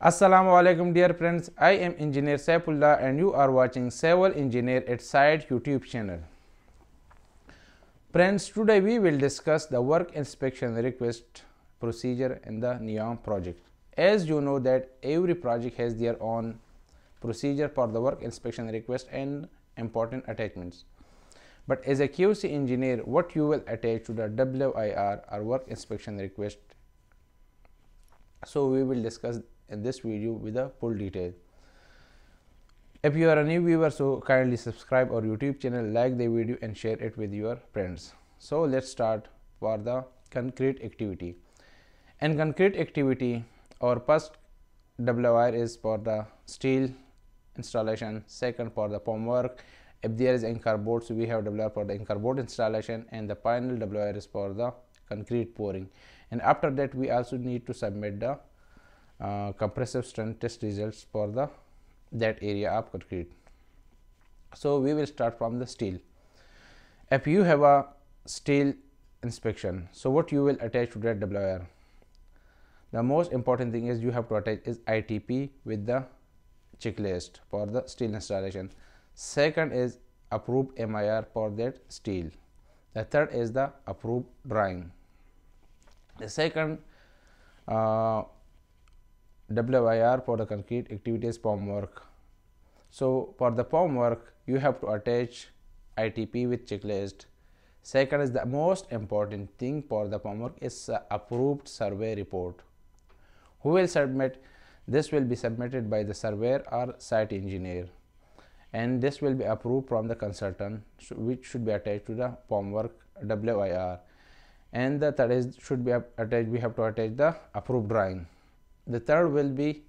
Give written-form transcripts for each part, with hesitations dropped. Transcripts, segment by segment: Assalamu alaikum dear friends, I am engineer Saifullah and you are watching Civil Engineer at Site YouTube channel. Friends, today we will discuss the work inspection request procedure in the NEOM project. As you know that every project has their own procedure for the work inspection request and important attachments. But as a QC engineer, what you will attach to the WIR or work inspection request, so we will discuss in this video with a full detail. If you are a new viewer, so kindly subscribe our YouTube channel, like the video and share it with your friends. So let's start for the concrete activity. In concrete activity, our first WIR is for the steel installation, second for the form work. If there is anchor board, so we have WIR for the anchor board installation, and the final WIR is for the concrete pouring. And after that we also need to submit the compressive strength test results for that area of concrete. So we will start from the steel. If you have a steel inspection, so what you will attach to that WIR? The most important thing is you have to attach is ITP with the checklist for the steel installation. Second is approved MIR for that steel. The third is the approved drawing. The second WIR for the concrete activities form work. So for the form work you have to attach ITP with checklist. Second is the most important thing for the form work is approved survey report. Who will submit? This will be submitted by the surveyor or site engineer, and this will be approved from the consultant, which should be attached to the form work WIR. And the third is should be attached, we have to attach the approved drawing. The third will be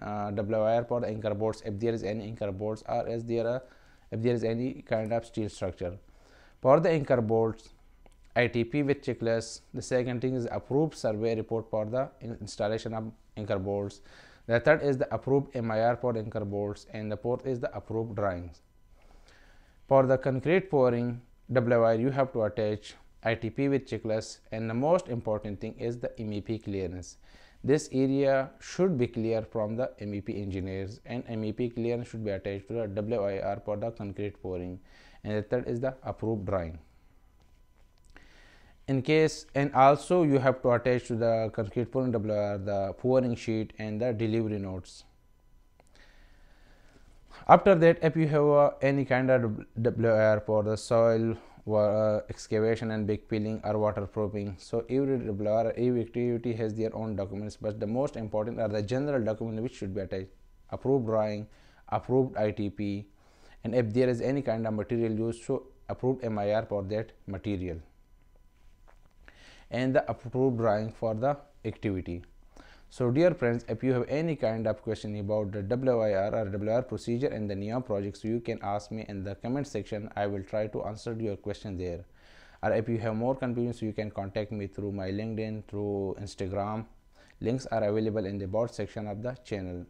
WIR for the anchor boards, if there is any anchor boards, or if there is any kind of steel structure. For the anchor boards, ITP with checklist. The second thing is approved survey report for the installation of anchor boards. The third is the approved MIR for the anchor boards, and the fourth is the approved drawings. For the concrete pouring WIR, you have to attach ITP with checklist, and the most important thing is the MEP clearance. This area should be clear from the MEP engineers, and MEP clearance should be attached to the WIR for the concrete pouring. And the third is the approved drawing. In case, and also you have to attach to the concrete pouring WIR the pouring sheet and the delivery notes. After that, if you have any kind of WIR for the soil excavation and big peeling or waterproofing, so every activity has their own documents, but the most important are the general document which should be attached: approved drawing, approved ITP, and if there is any kind of material used, so approved MIR for that material and the approved drawing for the activity. So dear friends, if you have any kind of question about the WIR or WIR procedure in the NEOM projects, you can ask me in the comment section. I will try to answer your question there. Or if you have more confusions, you can contact me through my LinkedIn, through Instagram. Links are available in the about section of the channel.